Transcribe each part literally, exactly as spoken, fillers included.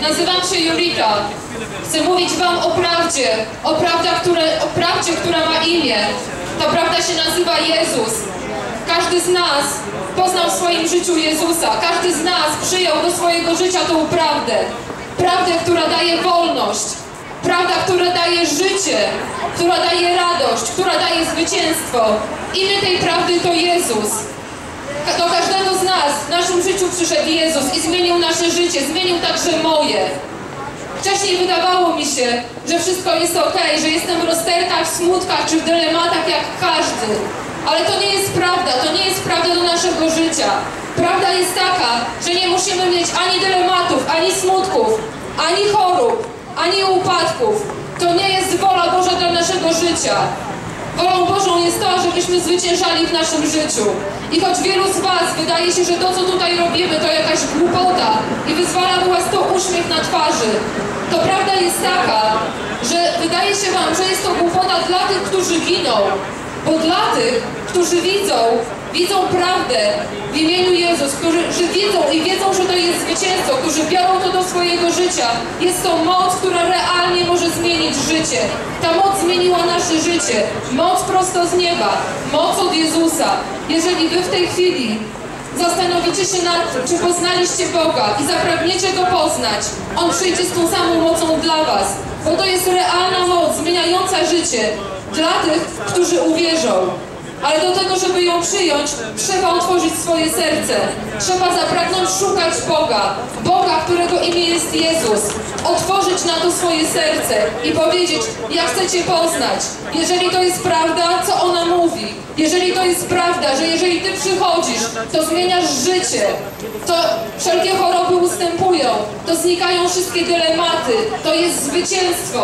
nazywam się Julita. Chcę mówić wam o prawdzie, o, prawda, które, o prawdzie, która ma imię. Ta prawda się nazywa Jezus. Każdy z nas poznał w swoim życiu Jezusa. Każdy z nas przyjął do swojego życia tą prawdę. Prawdę, która daje wolność. Prawda, która daje życie, która daje radość, która daje zwycięstwo. Imię tej prawdy to Jezus. Do każdego z nas w naszym życiu przyszedł Jezus i zmienił nasze życie, zmienił także moje. Wcześniej wydawało mi się, że wszystko jest okej, że jestem w rozterkach, w smutkach czy w dylematach jak każdy. Ale to nie jest prawda, to nie jest prawda do naszego życia. Prawda jest taka, że nie musimy mieć ani dylematów, ani smutków, ani chorób, ani upadków. To nie jest wola Boża dla naszego życia. Wolą Bożą jest to, żebyśmy zwyciężali w naszym życiu. I choć wielu z was wydaje się, że to, co tutaj robimy, to jakaś głupota i wyzwala u was to uśmiech na twarzy, to prawda jest taka, że wydaje się wam, że jest to głupota dla tych, którzy giną, bo dla tych, którzy widzą, widzą prawdę w imieniu Jezus, którzy widzą i wiedzą, że to jest zwycięstwo, którzy biorą to do swojego życia. Jest to moc, która realnie może zmienić życie. Ta moc zmieniła nasze życie. Moc prosto z nieba. Moc od Jezusa. Jeżeli wy w tej chwili zastanowicie się nad tym, czy poznaliście Boga i zapragniecie Go poznać, On przyjdzie z tą samą mocą dla was, bo to jest realna moc zmieniająca życie dla tych, którzy uwierzą. Ale do tego, żeby ją przyjąć, trzeba otworzyć swoje serce. Trzeba zapragnąć szukać Boga. Boga, którego imię jest Jezus. Otworzyć na to swoje serce i powiedzieć, ja chcę Cię poznać. Jeżeli to jest prawda, co ona mówi. Jeżeli to jest prawda, że jeżeli Ty przychodzisz, to zmieniasz życie. To wszelkie choroby ustępują. To znikają wszystkie dylematy. To jest zwycięstwo.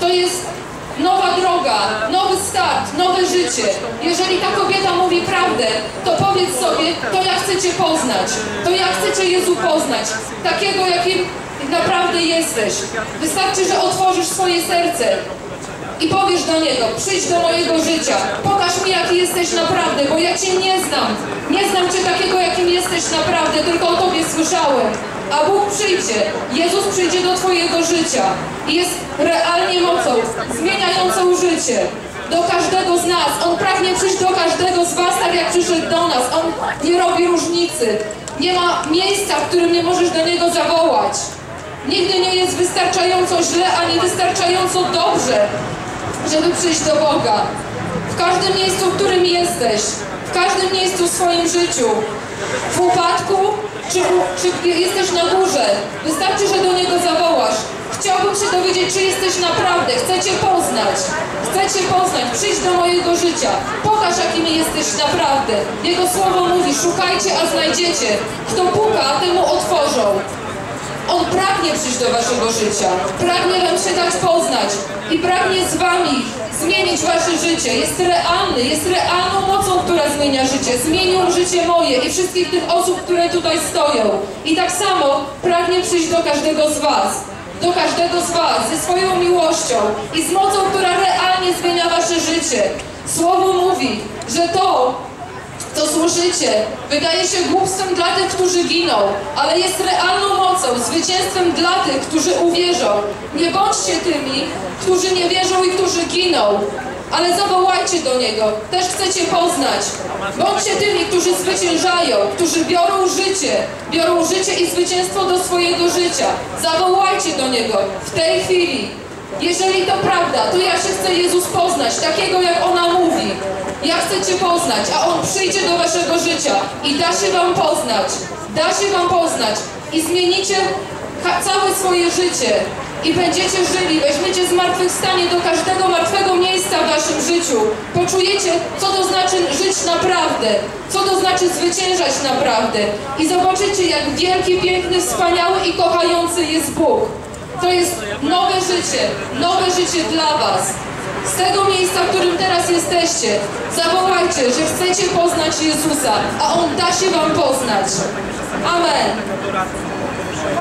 To jest nowa droga, nowy start, nowe życie. Jeżeli ta kobieta mówi prawdę, to powiedz sobie, to ja chcę Cię poznać. To ja chcę Cię, Jezu, poznać. Takiego, jakim naprawdę jesteś. Wystarczy, że otworzysz swoje serce i powiesz do Niego, przyjdź do mojego życia. Pokaż mi, jaki jesteś naprawdę, bo ja Cię nie znam. Nie znam Cię takiego, jakim jesteś naprawdę, tylko o Tobie słyszałem. A Bóg przyjdzie, Jezus przyjdzie do twojego życia i jest realnie mocą, zmieniającą życie. Do każdego z nas. On pragnie przyjść do każdego z was, tak jak przyszedł do nas. On nie robi różnicy. Nie ma miejsca, w którym nie możesz do Niego zawołać. Nigdy nie jest wystarczająco źle, ani wystarczająco dobrze, żeby przyjść do Boga. W każdym miejscu, w którym jesteś, w każdym miejscu w swoim życiu, w upadku, Czy, czy jesteś na górze? Wystarczy, że do Niego zawołasz. Chciałbym się dowiedzieć, czy jesteś naprawdę. Chcę Cię poznać. Chcę Cię poznać. Przyjdź do mojego życia. Pokaż, jakim jesteś naprawdę. Jego słowo mówi, szukajcie, a znajdziecie. Kto puka, temu otworzą. On pragnie przyjść do waszego życia. Pragnie wam się dać poznać. I pragnie z wami zmienić wasze życie. Jest realny, jest realną mocą, która zmienia życie. Zmienił życie moje i wszystkich tych osób, które tutaj stoją. I tak samo pragnie przyjść do każdego z was. Do każdego z was ze swoją miłością i z mocą, która realnie zmienia wasze życie. Słowo mówi, że to, co słyszycie, wydaje się głupstwem dla tych, którzy giną, ale jest realną mocą, zwycięstwem dla tych, którzy uwierzą. Nie bądźcie tymi, którzy nie wierzą i którzy giną, ale zawołajcie do Niego, też chcecie poznać. Bądźcie tymi, którzy zwyciężają, którzy biorą życie, biorą życie i zwycięstwo do swojego życia. Zawołajcie do Niego w tej chwili. Jeżeli to prawda, to ja się chcę, Jezus, poznać, takiego jak ona mówi. Ja chcę Cię poznać, a On przyjdzie do waszego życia i da się wam poznać. Da się wam poznać i zmienicie całe swoje życie. I będziecie żyli, weźmiecie zmartwychwstanie do każdego martwego miejsca w waszym życiu. Poczujecie, co to znaczy żyć naprawdę, co to znaczy zwyciężać naprawdę. I zobaczycie, jak wielki, piękny, wspaniały i kochający jest Bóg. To jest nowe życie, nowe życie dla was. Z tego miejsca, w którym teraz jesteście, zawołajcie, że chcecie poznać Jezusa, a On da się wam poznać. Amen.